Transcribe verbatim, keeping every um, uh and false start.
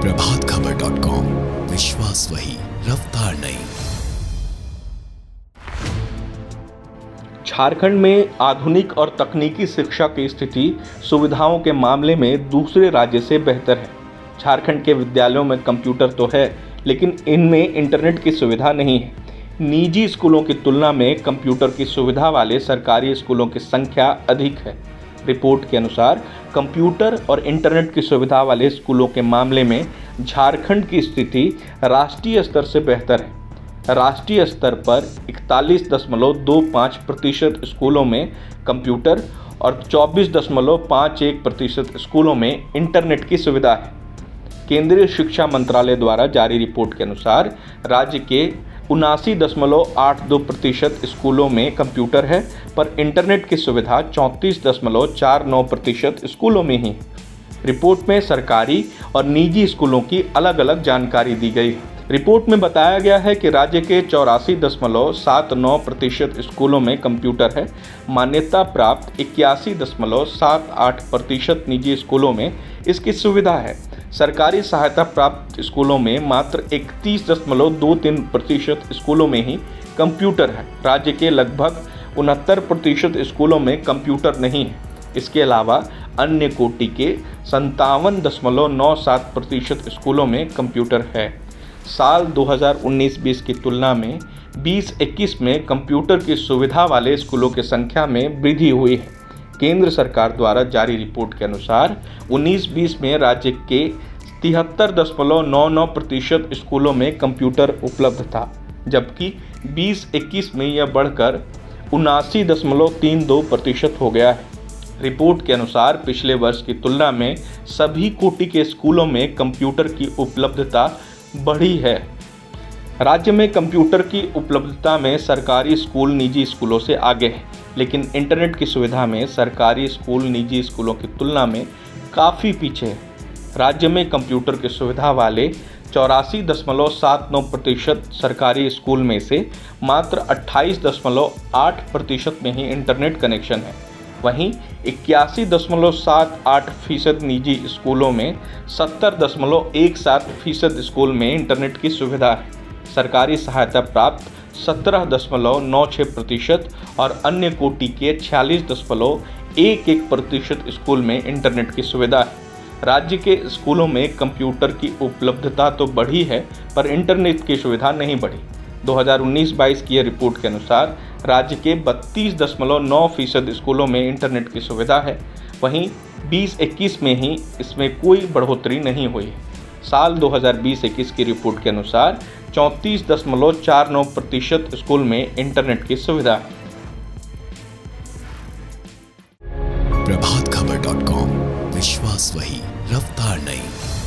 Prabhat Khabar dot com, विश्वास वही, रफ्तार नहीं। झारखंड में आधुनिक और तकनीकी शिक्षा की स्थिति सुविधाओं के मामले में दूसरे राज्य से बेहतर है। झारखंड के विद्यालयों में कंप्यूटर तो है, लेकिन इनमें इंटरनेट की सुविधा नहीं है। निजी स्कूलों की तुलना में कंप्यूटर की सुविधा वाले सरकारी स्कूलों की संख्या अधिक है। रिपोर्ट के अनुसार कंप्यूटर और इंटरनेट की सुविधा वाले स्कूलों के मामले में झारखंड की स्थिति राष्ट्रीय स्तर से बेहतर है। राष्ट्रीय स्तर पर इकतालीस दशमलव दो पाँच प्रतिशत स्कूलों में कंप्यूटर और चौबीस दशमलव पाँच एक प्रतिशत स्कूलों में इंटरनेट की सुविधा है। केंद्रीय शिक्षा मंत्रालय द्वारा जारी रिपोर्ट के अनुसार राज्य के उनासी दशमलव आठ दो प्रतिशत स्कूलों में कंप्यूटर है, पर इंटरनेट की सुविधा चौंतीस दशमलव चार नौ प्रतिशत स्कूलों में ही। रिपोर्ट में सरकारी और निजी स्कूलों की अलग अलग जानकारी दी गई। रिपोर्ट में बताया गया है कि राज्य के चौरासी दशमलव सात नौ प्रतिशत स्कूलों में कंप्यूटर है। मान्यता प्राप्त इक्यासी दशमलव सात आठ प्रतिशत निजी स्कूलों में इसकी सुविधा है। सरकारी सहायता प्राप्त स्कूलों में मात्र इकतीस दशमलव दो तीन प्रतिशत स्कूलों में ही कंप्यूटर है। राज्य के लगभग उनहत्तर प्रतिशत स्कूलों में कंप्यूटर नहीं है। इसके अलावा अन्य कोटि के संतावन दशमलव नौ सात प्रतिशत स्कूलों में कंप्यूटर है। साल दो हज़ार उन्नीस बीस की तुलना में बीस इक्कीस में कंप्यूटर की सुविधा वाले स्कूलों की संख्या में वृद्धि हुई है। केंद्र सरकार द्वारा जारी रिपोर्ट के अनुसार उन्नीस बीस में राज्य के तिहत्तर दशमलव नौ नौ प्रतिशत स्कूलों में कंप्यूटर उपलब्ध था, जबकि बीस इक्कीस में यह बढ़कर उनासी दशमलव तीन दो प्रतिशत हो गया है। रिपोर्ट के अनुसार पिछले वर्ष की तुलना में सभी कोटि के स्कूलों में कंप्यूटर की उपलब्धता बढ़ी है। राज्य में कंप्यूटर की उपलब्धता में सरकारी स्कूल निजी स्कूलों से आगे है, लेकिन इंटरनेट की सुविधा में सरकारी स्कूल निजी स्कूलों की तुलना में काफ़ी पीछे है। राज्य में कंप्यूटर की सुविधा वाले चौरासी दशमलव सात नौ प्रतिशत सरकारी स्कूल में से मात्र अट्ठाईस दशमलव आठ प्रतिशत में ही इंटरनेट कनेक्शन है। वहीं इक्यासी दशमलव सात आठ फीसद निजी स्कूलों में सत्तर दशमलव एक सात फीसद स्कूल में इंटरनेट की सुविधा है। सरकारी सहायता प्राप्त सत्रह दशमलव नौ छः प्रतिशत और अन्य कोटि के छियालीस दशमलव एक एक प्रतिशत स्कूल में इंटरनेट की सुविधा है। राज्य के स्कूलों में कंप्यूटर की उपलब्धता तो बढ़ी है, पर इंटरनेट की सुविधा नहीं बढ़ी। दो हज़ार उन्नीस बाईस की रिपोर्ट के अनुसार राज्य के बत्तीस दशमलव नौ फीसद स्कूलों में इंटरनेट की सुविधा है। वहीं बीस इक्कीस में ही इसमें कोई बढ़ोतरी नहीं हुई है। साल दो हज़ार बीस इक्कीस की रिपोर्ट के अनुसार चौंतीस दशमलव चार नौ प्रतिशत स्कूल में इंटरनेट की सुविधा है। प्रभात खबर डॉट कॉम, विश्वास वही, रफ्तार नहीं।